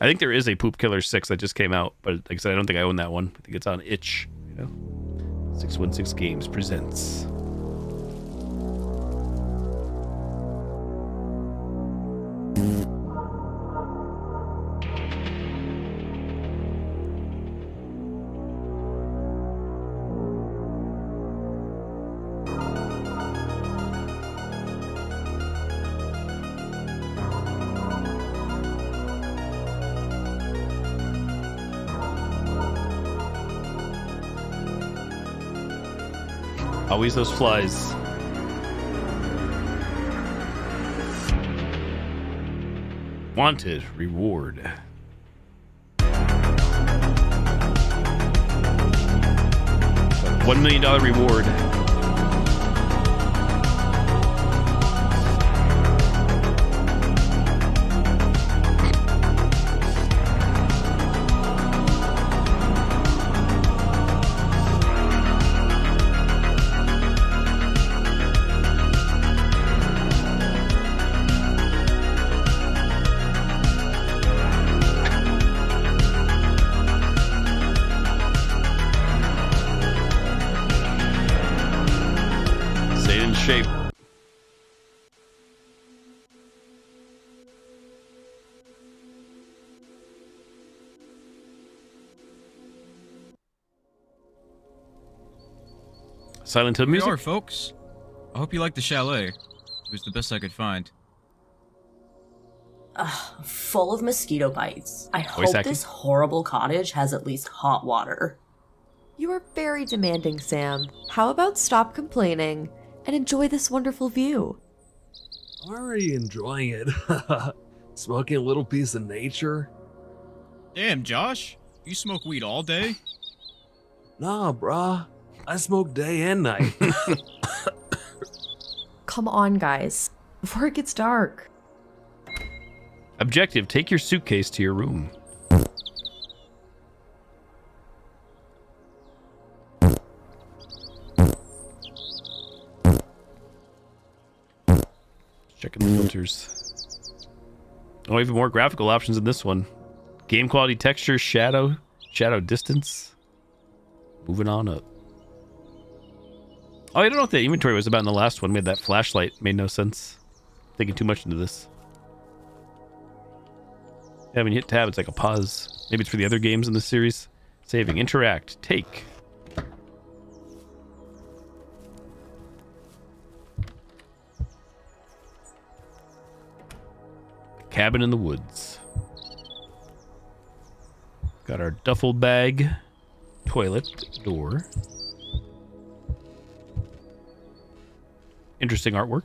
I think there is a Poop Killer 6 that just came out, but like I said, I don't think I own that one. I think it's on Itch, you know. 616 Games presents. Always those flies. Wanted reward. $1 million reward. Shape. Silent Hill music. Here we are, folks. I hope you like the chalet. It was the best I could find. Ugh, full of mosquito bites. I hope this horrible cottage has at least hot water. You are very demanding, Sam. How about stop complaining and enjoy this wonderful view? I'm already enjoying it. Smoking a little piece of nature. Damn, Josh. You smoke weed all day? Nah, brah. I smoke day and night. Come on, guys. Before it gets dark. Objective, take your suitcase to your room. Checking the filters. Oh, even more graphical options in this one. Game quality, texture, shadow distance. Moving on up. Oh, I don't know what the inventory was about in the last one. Made that flashlight made no sense. Thinking too much into this. Yeah, when you hit tab, it's like a pause. Maybe it's for the other games in the series. Saving, interact, take. Cabin in the woods. Got our duffel bag, toilet, door. Interesting artwork.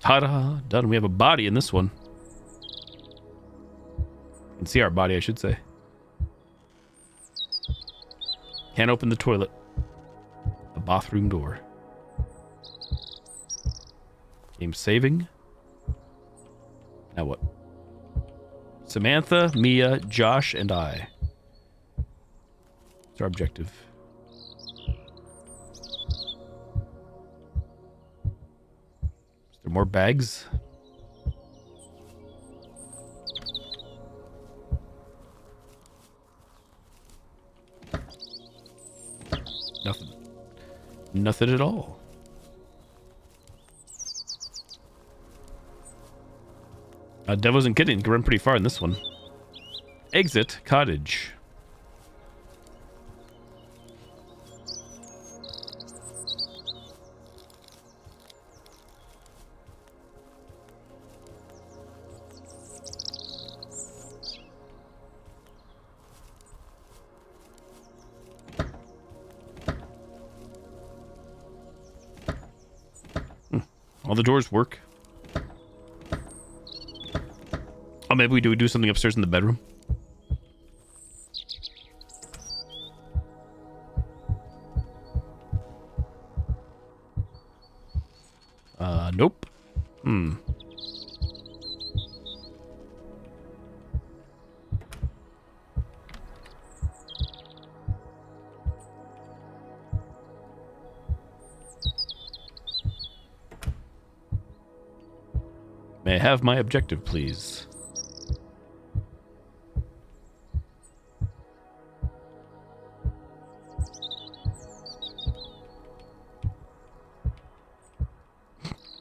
Ta-da! Done. We have a body in this one. You can see our body, I should say. Can't open the toilet. Bathroom door. Game saving. Now what? Samantha, Mia, Josh, and I. It's our objective. Is there more bags? Nothing. Nothing at all. Dev wasn't kidding. You can run pretty far in this one. Exit cottage. All the doors work. Oh, maybe we do something upstairs in the bedroom. Nope. May I have my objective, please?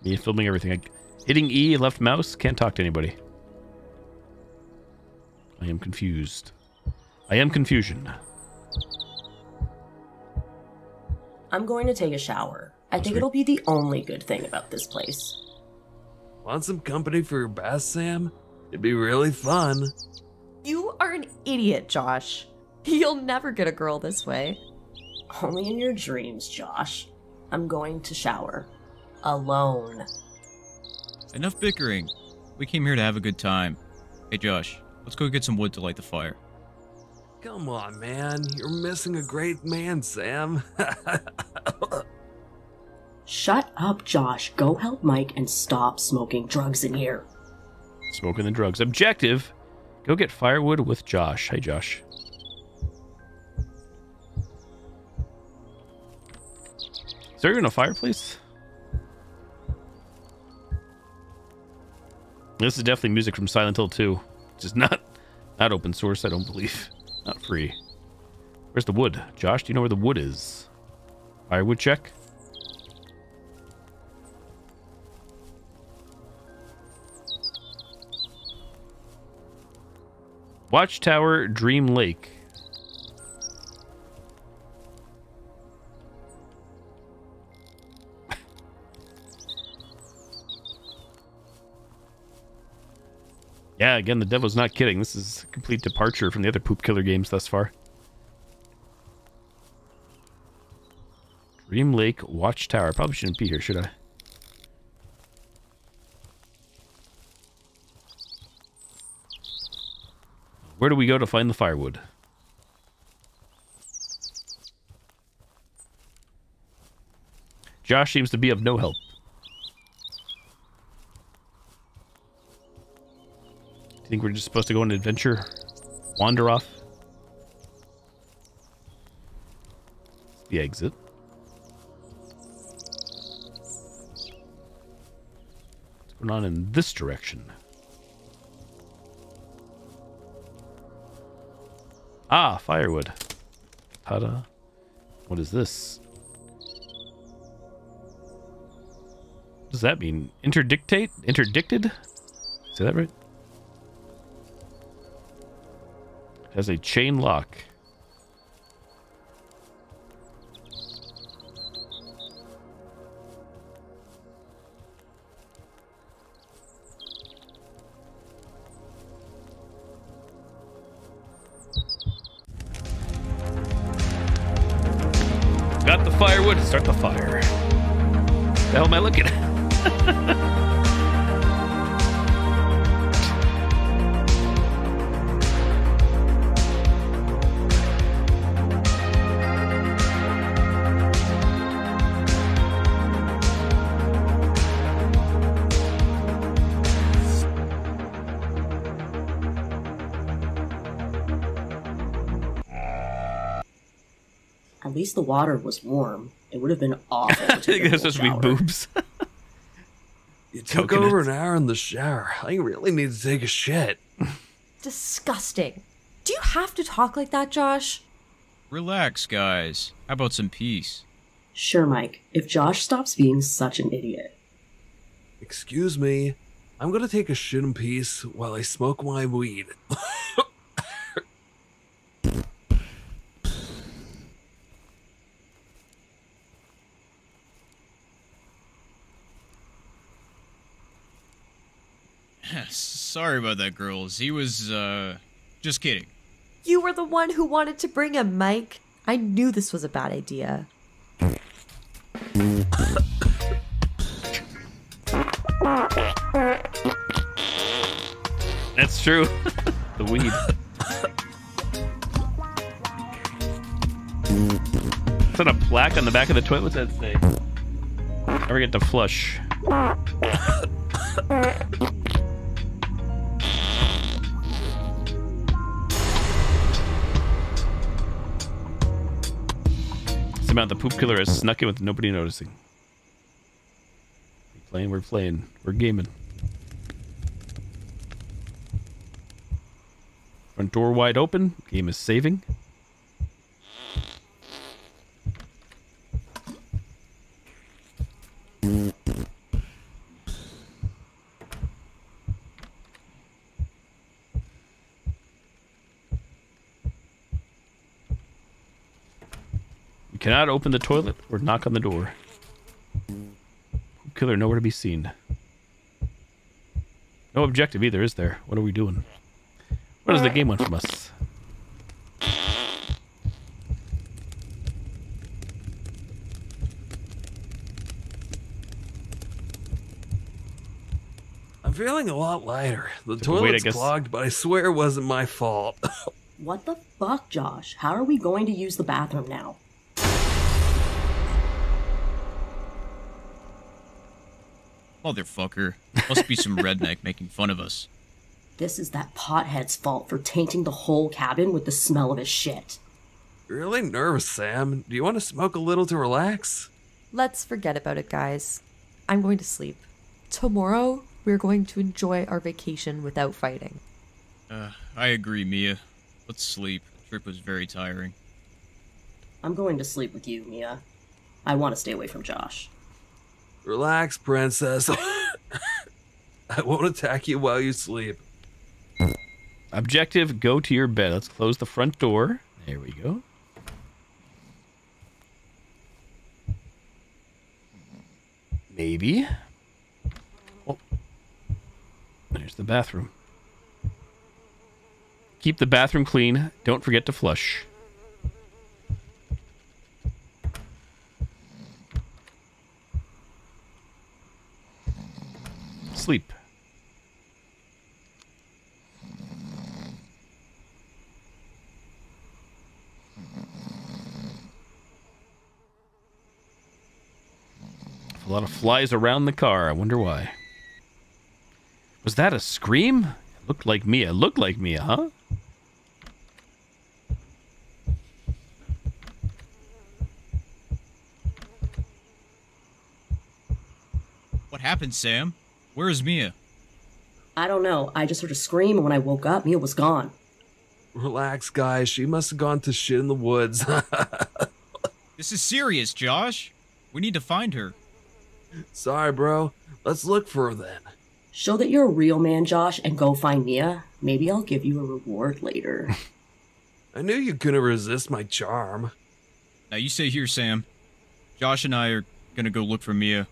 Me filming everything. Hitting E, left mouse, can't talk to anybody. I am confused. I am confusion. I'm going to take a shower. I think it'll be the only good thing about this place. Want some company for your bath, Sam? It'd be really fun. You are an idiot, Josh. You'll never get a girl this way. Only in your dreams, Josh. I'm going to shower. Alone. Enough bickering. We came here to have a good time. Hey, Josh, let's go get some wood to light the fire. Come on, man. You're missing a great man, Sam. Shut up, Josh. Go help Mike and stop smoking drugs in here. Smoking the drugs. Objective. Go get firewood with Josh. Hey, Josh. Is there even a fireplace? This is definitely music from Silent Hill 2. It's just not open source, I don't believe. Not free. Where's the wood? Josh, do you know where the wood is? Firewood check. Watchtower, Dream Lake. Yeah, again, the devil's not kidding. This is a complete departure from the other Poop Killer games thus far. Dream Lake Watchtower. Probably shouldn't be here, should I? Where do we go to find the firewood? Josh seems to be of no help. I think we're just supposed to go on an adventure, wander off. The exit. What's going on in this direction? Ah, firewood. Ta-da. What is this? What does that mean? Interdictate? Interdicted? Say that right? Has a chain lock. Got the firewood to start the fire. What the hell am I looking at? At least the water was warm. It would have been awful. I think that's supposed to be boobs. You took over an hour in the shower. I really need to take a shit. Disgusting. Do you have to talk like that, Josh? Relax, guys. How about some peace? Sure, Mike. If Josh stops being such an idiot. Excuse me. I'm gonna take a shit in peace while I smoke my weed. Sorry about that, girls. He was, just kidding. You were the one who wanted to bring him, Mike. I knew this was a bad idea. That's true. The weed. Is that a plaque on the back of the toilet? What's that say? I forget to flush. Amount the poop killer has snuck in with nobody noticing. We're playing. We're gaming. Front door wide open. Game is saving. Cannot open the toilet or knock on the door. Killer nowhere to be seen. No objective either, is there? What are we doing? What does the game want from us? I'm feeling a lot lighter. The toilet's clogged, but I swear it wasn't my fault. What the fuck, Josh? How are we going to use the bathroom now? Motherfucker. Must be some redneck making fun of us. This is that pothead's fault for tainting the whole cabin with the smell of his shit. Really nervous, Sam. Do you want to smoke a little to relax? Let's forget about it, guys. I'm going to sleep. Tomorrow, we're going to enjoy our vacation without fighting. I agree, Mia. Let's sleep. The trip was very tiring. I'm going to sleep with you, Mia. I want to stay away from Josh. Relax, princess. I won't attack you while you sleep. Objective, go to your bed. Let's close the front door. There we go. Maybe. Oh. There's the bathroom. Keep the bathroom clean. Don't forget to flush. Sleep. A lot of flies around the car. I wonder why. Was that a scream? It looked like Mia. It looked like Mia, huh? What happened, Sam? Where is Mia? I don't know. I just heard a scream, and when I woke up, Mia was gone. Relax, guys. She must have gone to shit in the woods. This is serious, Josh. We need to find her. Sorry, bro. Let's look for her, then. Show that you're a real man, Josh, and go find Mia. Maybe I'll give you a reward later. I knew you couldn't resist my charm. Now you stay here, Sam. Josh and I are gonna go look for Mia.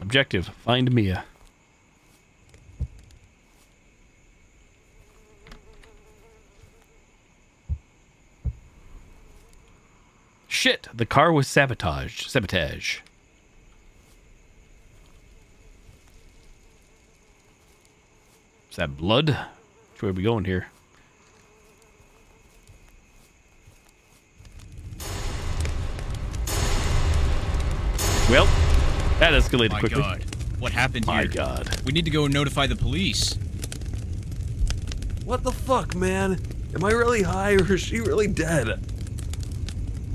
Objective, find Mia. Shit, the car was sabotaged. Sabotage. Is that blood? Which way are we going here? Well... that escalated quickly. My God. What happened here? My God. We need to go and notify the police. What the fuck, man? Am I really high or is she really dead?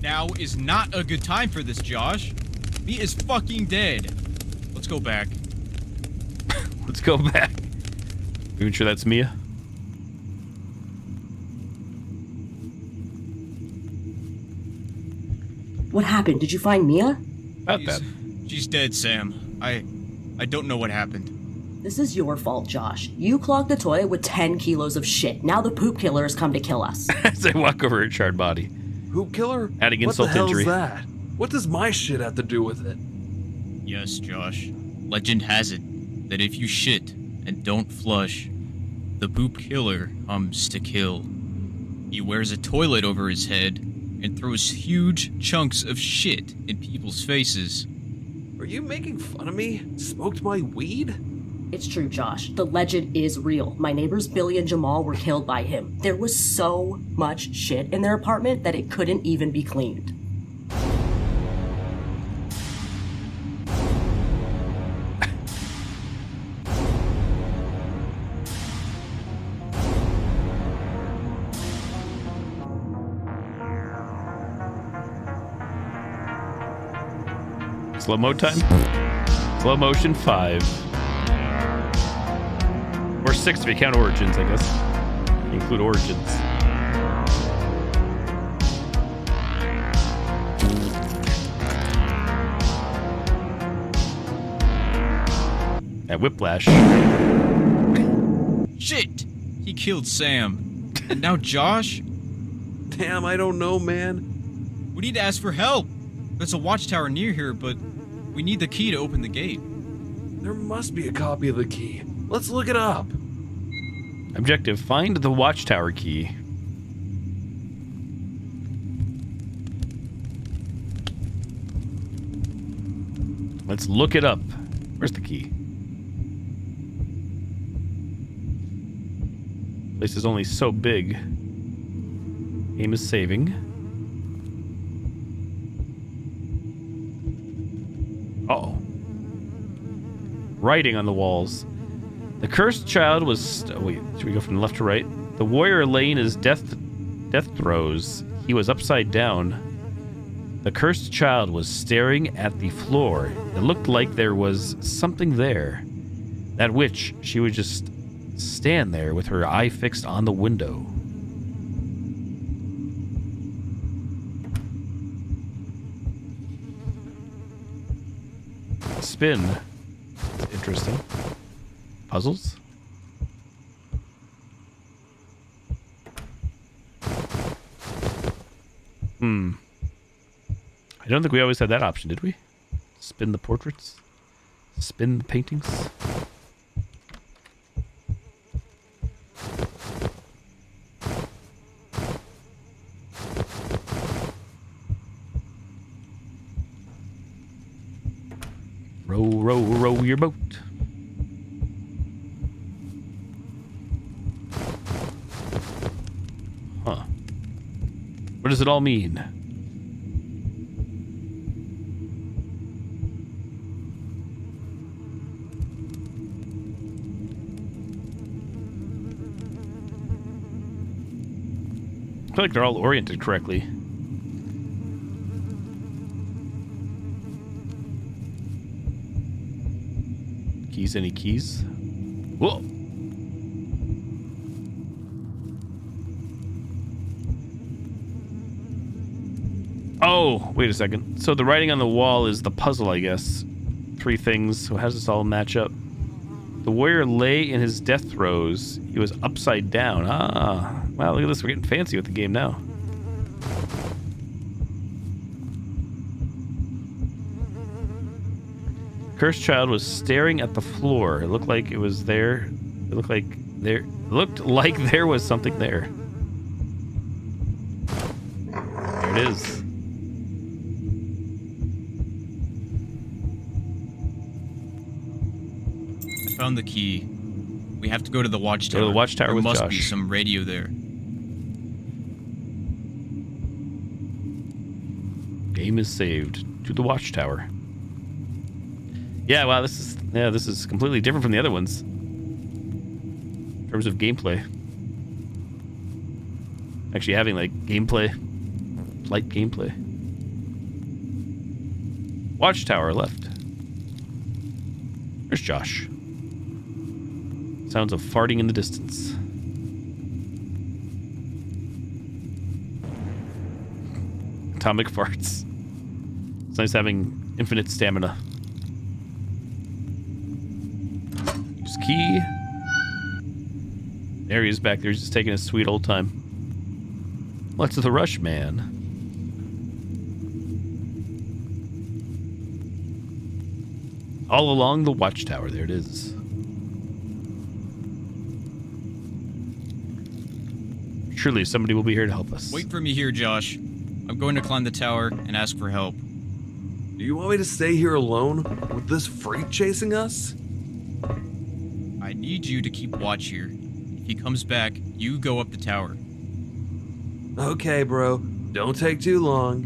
Now is not a good time for this, Josh. Mia is fucking dead. Let's go back. Let's go back. Are you sure that's Mia? What happened? Did you find Mia? About that. She's dead, Sam. I don't know what happened. This is your fault, Josh. You clogged the toilet with 10 kilos of shit. Now the poop killer has come to kill us. As they walk over her charred body. Poop killer? Adding insult to injury. What the hell is that? What does my shit have to do with it? Yes, Josh. Legend has it that if you shit and don't flush, the poop killer comes to kill. He wears a toilet over his head and throws huge chunks of shit in people's faces. Are you making fun of me? Smoked my weed? It's true, Josh. The legend is real. My neighbors Billy and Jamal were killed by him. There was so much shit in their apartment that it couldn't even be cleaned. Slow-mo time? Slow motion 5. Or 6 if you count origins, I guess. include Origins. That Whiplash. Shit! He killed Sam. And now Josh? Damn, I don't know, man. We need to ask for help. There's a watchtower near here, but we need the key to open the gate. There must be a copy of the key. Let's look it up. Objective, find the watchtower key. Let's look it up. Where's the key? Place is only so big. Game is saving. Uh-oh. Writing on the walls. The cursed child was... Oh, wait, should we go from left to right? The warrior lay in his death throes. He was upside down. The cursed child was staring at the floor. It looked like there was something there. That witch, she would just stand there with her eye fixed on the window. Spin. That's interesting. Puzzles? Hmm. I don't think we always had that option, did we? Spin the portraits? Spin the paintings? Row, row, row your boat. Huh. What does it all mean? I feel like they're all oriented correctly. Keys, any keys? Whoa! Oh, wait a second. So the writing on the wall is the puzzle, I guess. Three things. So how does this all match up? The warrior lay in his death throes. He was upside down. Ah, wow, look at this. We're getting fancy with the game now. Cursed child was staring at the floor. It looked like it was there. It looked like there. It looked like there was something there. There it is. I found the key. We have to go to the watchtower. Go to the watchtower with Josh. There must be some radio there. Game is saved. To the watchtower. Yeah, wow, this is completely different from the other ones in terms of gameplay. Actually having like gameplay, light gameplay. Watchtower left. There's Josh. Sounds of farting in the distance. Atomic farts. It's nice having infinite stamina. Key. There he is back there. He's just taking a sweet old time. What's the rush, man? All along the watchtower. There it is. Surely somebody will be here to help us. Wait for me here, Josh. I'm going to climb the tower and ask for help. Do you want me to stay here alone with this freak chasing us? I need you to keep watch here. If he comes back, you go up the tower. Okay, bro. Don't take too long.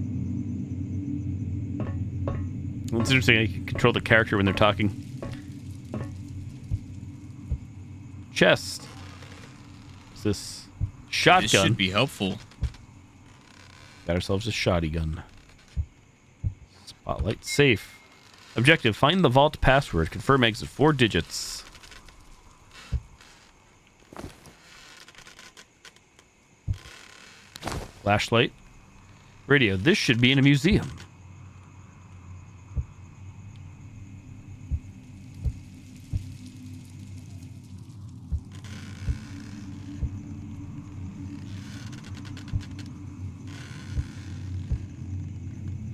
Well, it's interesting. I can control the character when they're talking. Chest. What's this? Shotgun. This should be helpful. Got ourselves a shotty gun. Spotlight. Safe. Objective. Find the vault password. Confirm exit 4 digits. Flashlight. Radio. This should be in a museum.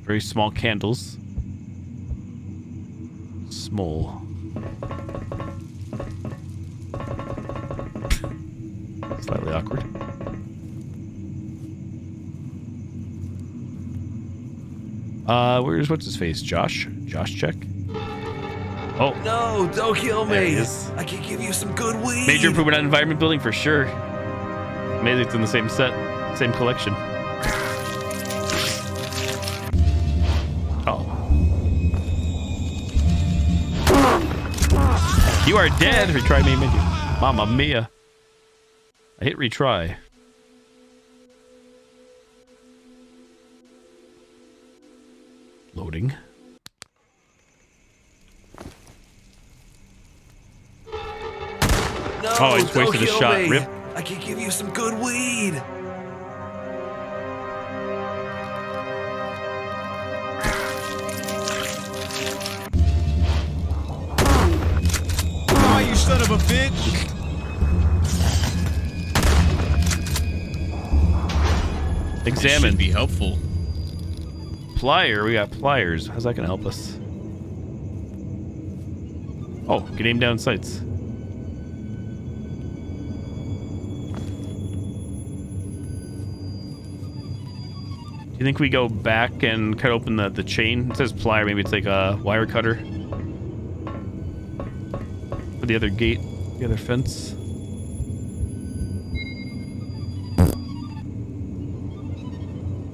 Very small candles. Small. Slightly awkward. Where's what's-his-face? Josh? Josh check? Oh. No, don't kill me! I can give you some good weed! Major improvement on environment building for sure. Amazing it's in the same set. Same collection. Oh. You are dead! Retry main menu. Mamma mia. I hit retry. Loading. No, oh, he's wasted a shot. Me. Rip. I can give you some good weed. Oh, you son of a bitch! Examine. This should be helpful. Plier, we got pliers. How's that gonna help us? Oh, can aim down sights. Do you think we go back and cut open the chain? It says plier, maybe it's like a wire cutter. Or the other gate, the other fence.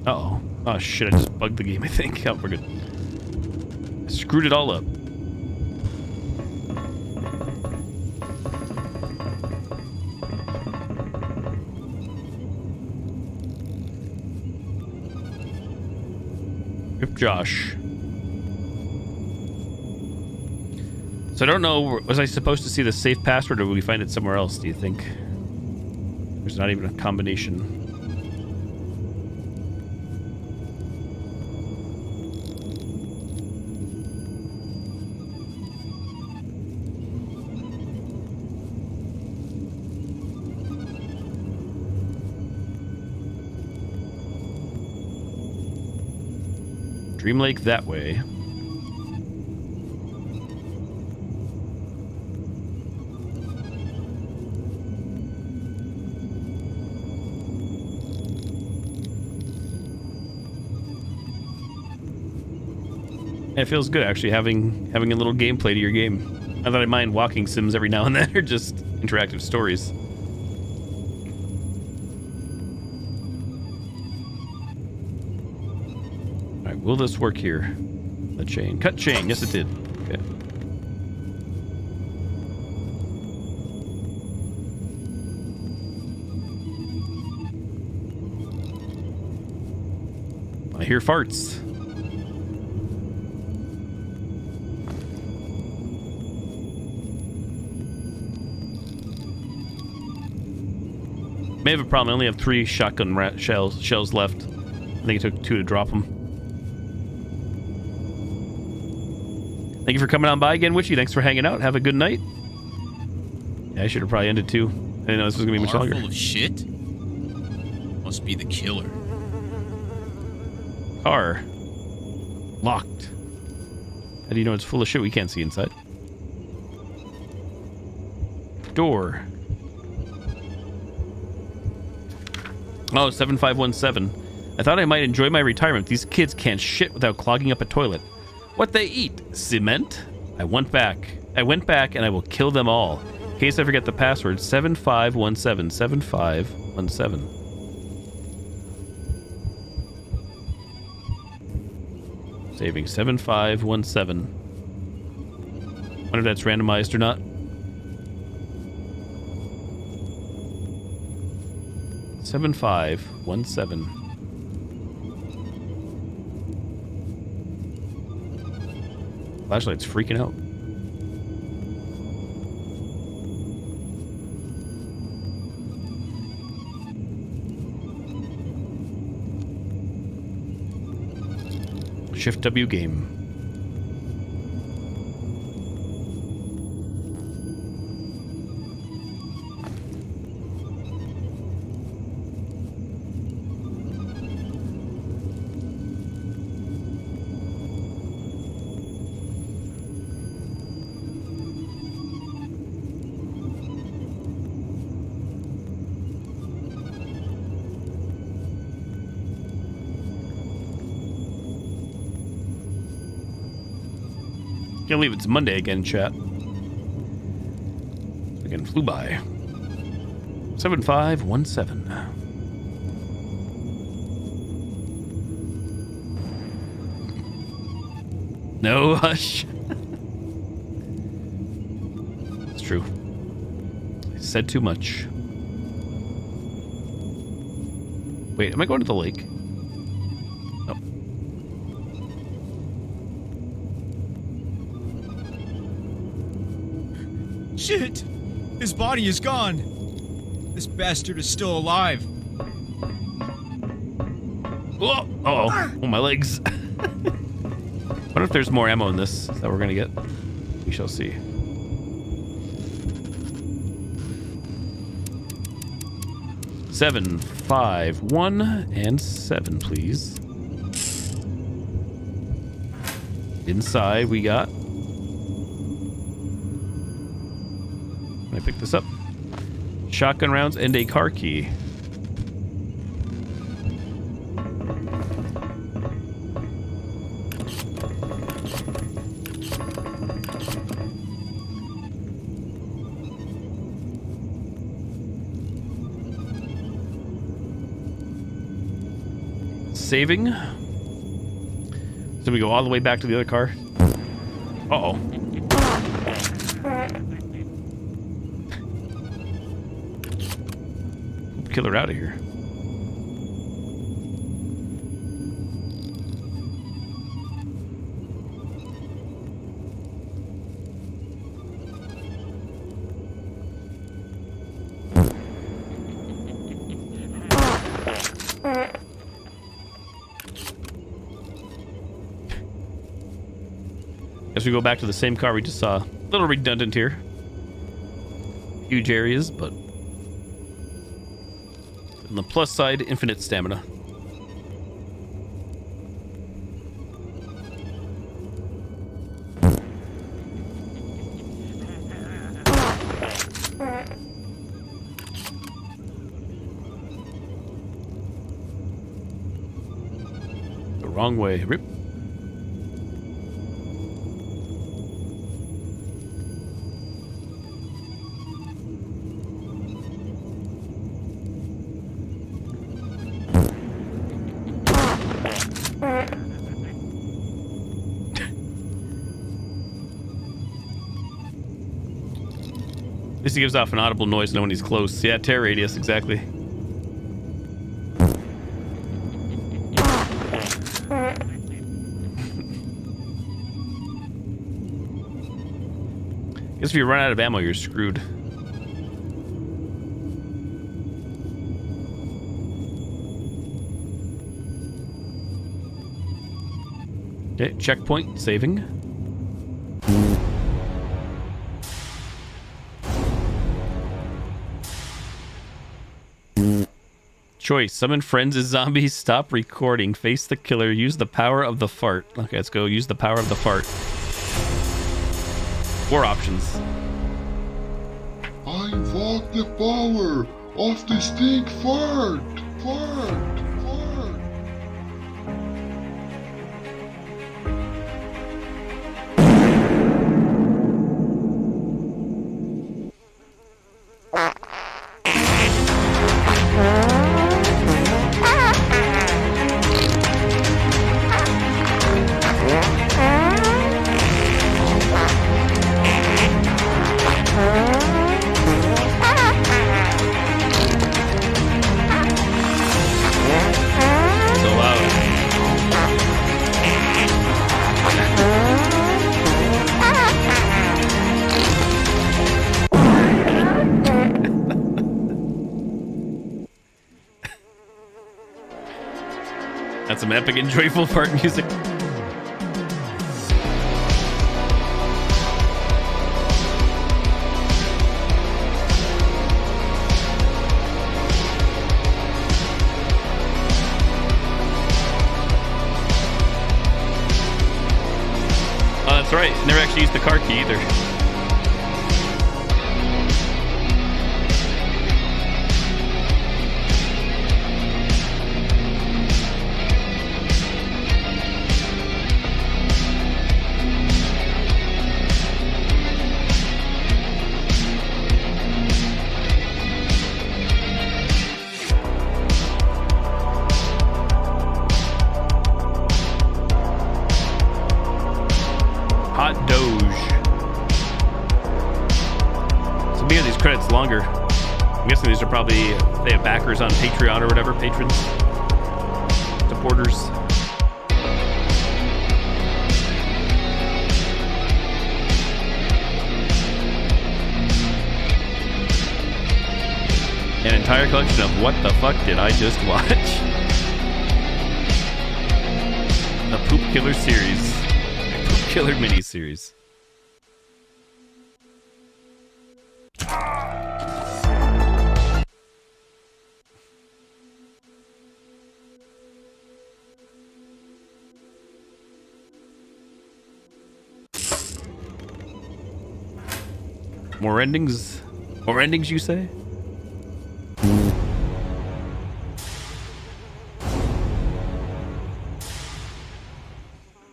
Uh-oh. Oh shit, I just bugged the game, I think. Oh, we're good. I screwed it all up. Rip Josh. So I don't know, was I supposed to see the safe password or did we find it somewhere else, do you think? There's not even a combination. Dream Lake that way. It feels good actually having a little gameplay to your game. Not that I mind walking sims every now and then or just interactive stories. Will this work here? The chain. Cut chain. Yes, it did. Okay. I hear farts. May have a problem. I only have 3 shotgun shells left. I think it took 2 to drop them. Thank you for coming on by again, Witchy. Thanks for hanging out. Have a good night. Yeah, I should have probably ended too. I didn't know this was gonna be much longer. Full of shit. Must be the killer. Car. Locked. How do you know it's full of shit? We can't see inside. Door. Oh, 7517. I thought I might enjoy my retirement. These kids can't shit without clogging up a toilet. What they eat? Cement? I went back and I will kill them all. In case I forget the password, 7517. 7517. Saving 7517. Wonder if that's randomized or not. Seven 5 1 7. Flashlight's freaking out. Shift W game. Can't believe it's Monday again, chat. Again, flew by. 7517. No, hush. It's true. I said too much. Wait, am I going to the lake? Shit! His body is gone! This bastard is still alive. Whoa! Uh-oh. Oh, my legs. I wonder if there's more ammo in this that we're gonna get. We shall see. Seven, 5, 1, and 7, please. Inside, we got... pick this up. Shotgun rounds and a car key. Saving. So we go all the way back to the other car. Uh-oh. Killer out of here. As we go back to the same car we just saw, a little redundant here. Huge areas, but on the plus side, infinite stamina. The wrong way. Rip. He gives off an audible noise now when he's close. Yeah, tear radius, exactly. Guess if you run out of ammo, you're screwed. Okay, checkpoint, saving. Choice. Summon friends as zombies. Stop recording. Face the killer. Use the power of the fart. Okay, let's go. Use the power of the fart. 4 options. I want the power of the stink fart. Some epic and joyful fart music. That's right. Never actually used the car key either. Probably they have backers on Patreon or whatever, patrons, supporters. An entire collection of what the fuck did I just watch? A Poop Killer series. A Poop Killer miniseries. More endings? More endings, you say?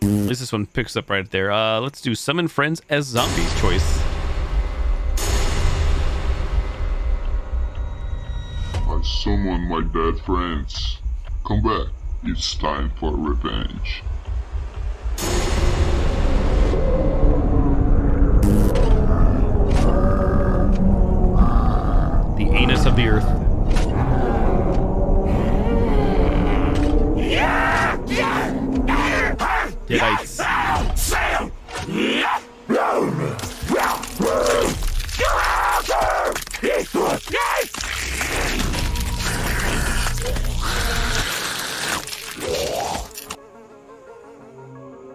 At least this one picks up right there. Let's do Summon Friends as Zombies choice. I summon my dead friends. Come back. It's time for revenge. Of the earth. Deadites.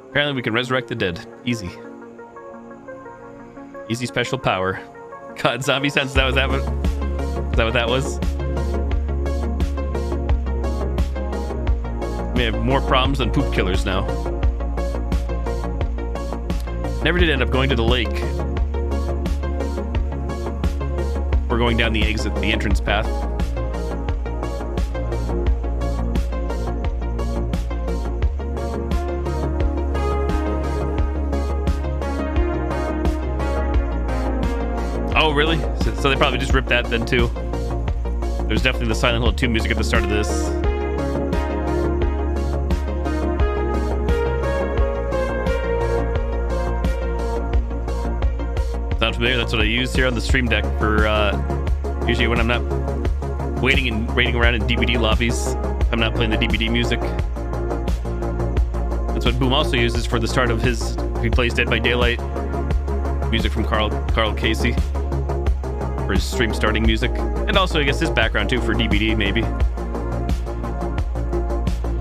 Apparently we can resurrect the dead. Easy. Easy special power. God, zombie sense, that was that one. Is that what that was? We have more problems than poop killers now. Never did end up going to the lake. We're going down the exit, the entrance path. Oh, really? So they probably just ripped that then too. There's definitely the Silent Hill 2 music at the start of this. Sound familiar? That's what I use here on the stream deck for usually when I'm not waiting around in DVD lobbies. I'm not playing the DVD music. That's what Boom also uses for the start of his. He plays Dead by Daylight music from Carl Casey. For his stream starting music, and also I guess his background too for DVD maybe.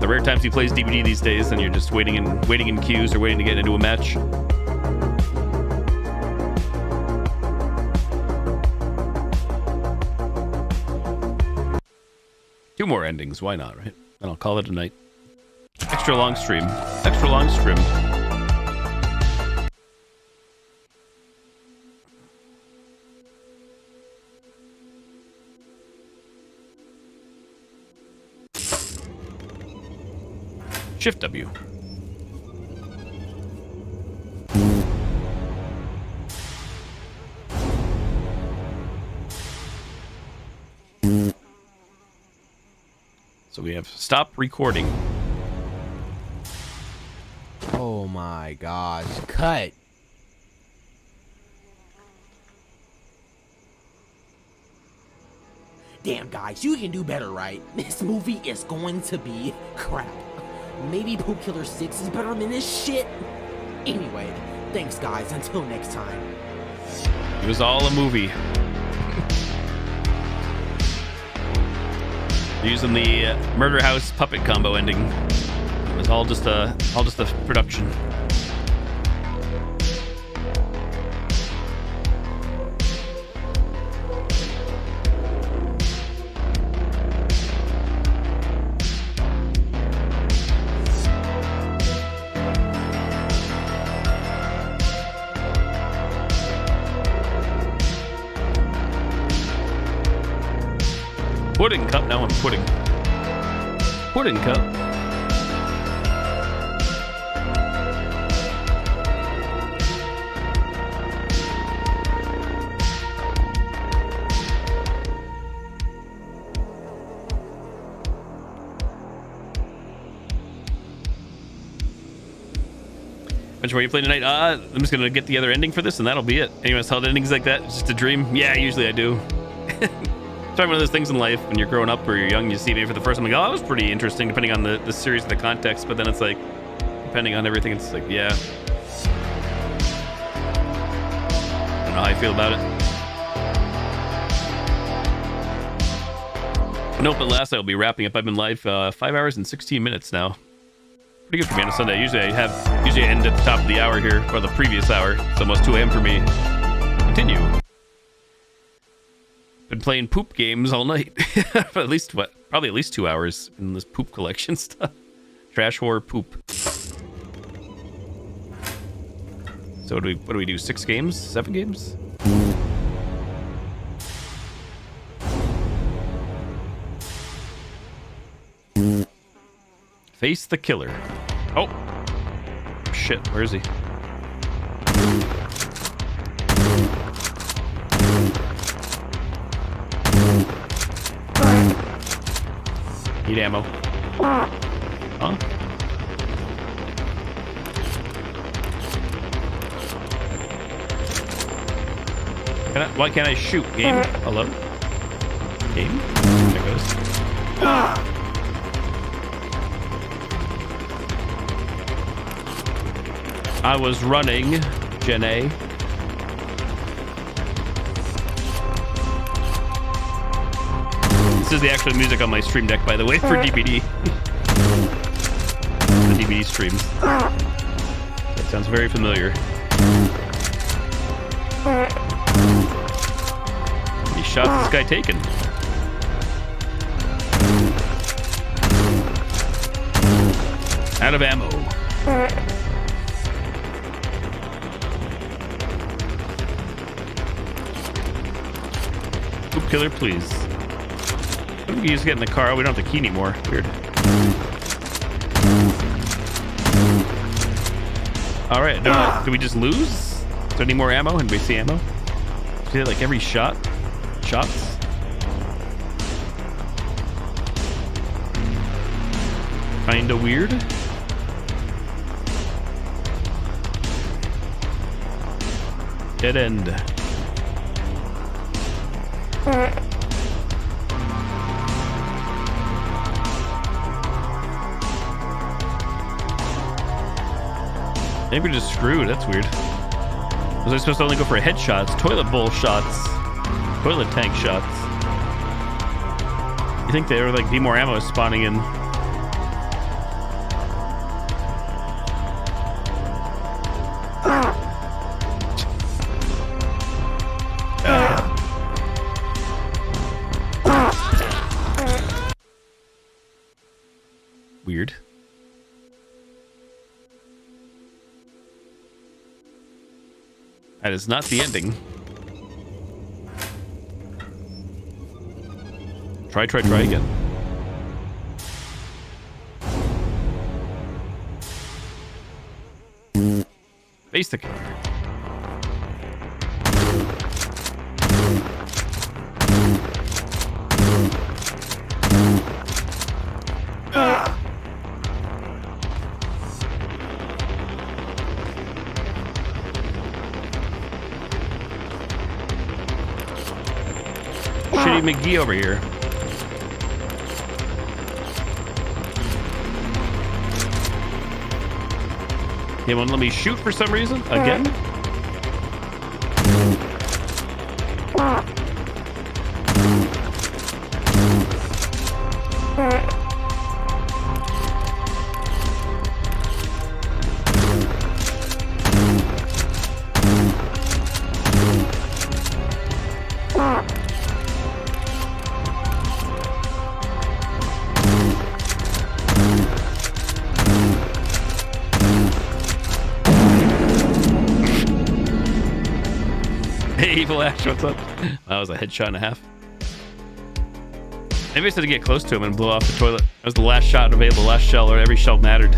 The rare times he plays DVD these days, and you're just waiting in queues or waiting to get into a match. Two more endings, why not, right? And I'll call it a night. Extra long stream. Extra long stream. Shift W. So we have stop recording. Oh my gosh, cut. Damn guys, you can do better, right? This movie is going to be crap. Maybe Poop Killer 6 is better than this shit. Anyway, thanks guys, until next time. It was all a movie. Using the Murder House puppet combo ending. It was all just a production. Pudding cup. Now I'm pudding. Pudding cup. Which where you play tonight? I'm just gonna get the other ending for this, and that'll be it. Anyone's held endings like that? It's just a dream? Yeah, usually I do. It's probably one of those things in life when you're growing up or you're young, you see it for the first time, like, oh, that was pretty interesting, depending on the series and the context. But then it's like, depending on everything, it's like, yeah. I don't know how I feel about it. Nope, but last I'll be wrapping up. I've been live 5 hours and 16 minutes now. Pretty good for me on a Sunday. Usually I end at the top of the hour here, or the previous hour. It's almost 2 a.m. for me. Continue. Been playing poop games all night. For at least, what, probably at least 2 hours in this poop collection stuff. Trash horror poop. So what do we do? 6 games? 7 games? Face the killer. Oh. Shit, where is he? Need ammo. Huh? Why can't I shoot? Game? Hello? Game? There it goes. Ah! I was running, Gen A. This is the actual music on my stream deck, by the way, for DBD. The DBD streams. That sounds very familiar. How many shots this guy taken? Out of ammo. Killer, please. We can just get in the car. We don't have the key anymore. Weird. All right. Did we just lose? Is there any more ammo? Anybody see ammo? See that, like every shot? Shots? Kinda weird. Dead end. Maybe we're just screwed. That's weird. Was I supposed to only go for headshots, toilet bowl shots, toilet tank shots? You think there would like be more ammo spawning in? Weird. That is not the ending. Try again. Face the killer. McGee over here. He won't let me shoot for some reason again. What's up? That was a headshot and a half. Maybe I just had to get close to him and blow off the toilet. That was the last shot available, last shell, or every shell mattered.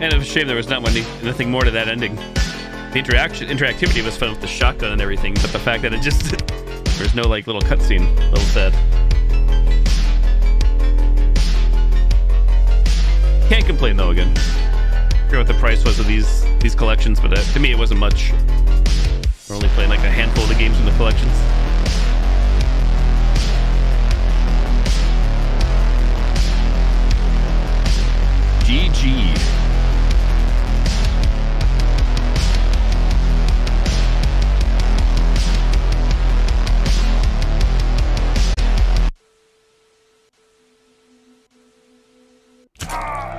And it was a shame there was not nothing more to that ending. The interactivity was fun with the shotgun and everything, but the fact that it just there's no like little cutscene, a little sad. Can't complain though again. I forget what the price was of these collections, but to me it wasn't much. We're only playing like a handful of the games in the collections.